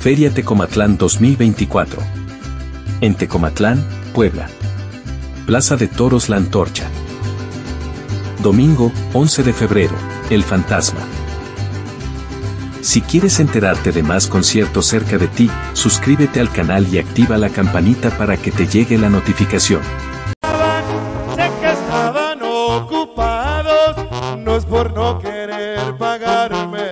Feria Tecomatlán 2024. En Tecomatlán, Puebla. Plaza de Toros La Antorcha. Domingo, 11 de febrero, El Fantasma. Si quieres enterarte de más conciertos cerca de ti, suscríbete al canal y activa la campanita para que te llegue la notificación. Sé que estaban ocupados, no es por no